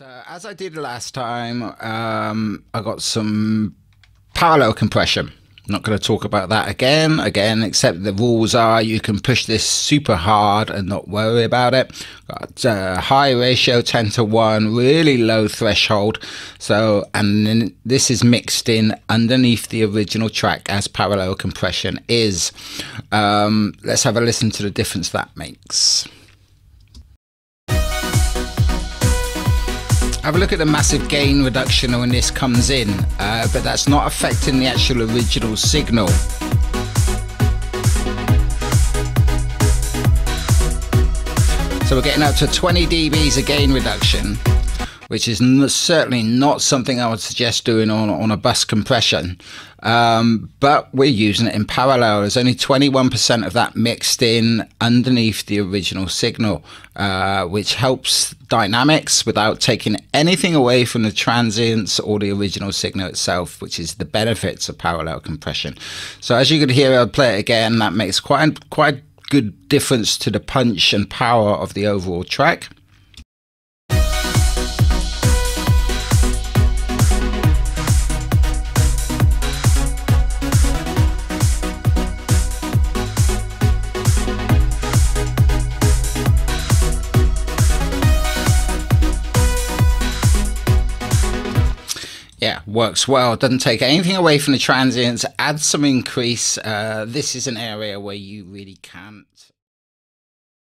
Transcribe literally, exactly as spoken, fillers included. So as I did last time, um, I got some parallel compression. I'm not going to talk about that again, again, except the rules are you can push this super hard and not worry about it. Got a high ratio, ten to one, really low threshold. So, and then this is mixed in underneath the original track as parallel compression is. Um, let's have a listen to the difference that makes. Have a look at the massive gain reduction when this comes in, uh, but that's not affecting the actual original signal. So we're getting up to twenty D Bs of gain reduction, which is certainly not something I would suggest doing on, on a bus compression. Um, but we're using it in parallel. There's only twenty-one percent of that mixed in underneath the original signal, uh, which helps dynamics without taking anything away from the transients or the original signal itself, which is the benefits of parallel compression. So as you can hear, I'll play it again. That makes quite a, quite a good difference to the punch and power of the overall track. Yeah, works well, doesn't take anything away from the transients, adds some increase. Uh, this is an area where you really can't.